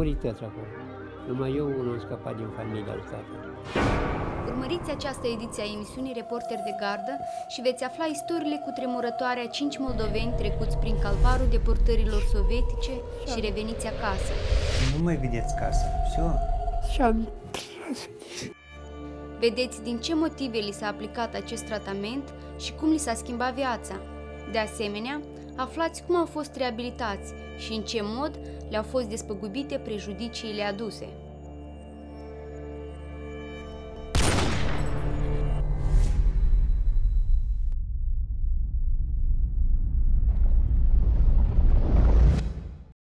murit toți acolo. Numai eu unul am scăpat din familia lui tată. Urmăriți această ediție a emisiunii Reporter de Gardă și veți afla istoriile cutremurătoare a 5 moldoveni trecuți prin calvarul deportărilor sovietice și reveniți acasă. Nu mai vedeți casă. Vedeți din ce motive li s-a aplicat acest tratament și cum li s-a schimbat viața. De asemenea, aflați cum au fost reabilitați și în ce mod le-au fost despăgubite prejudiciile aduse.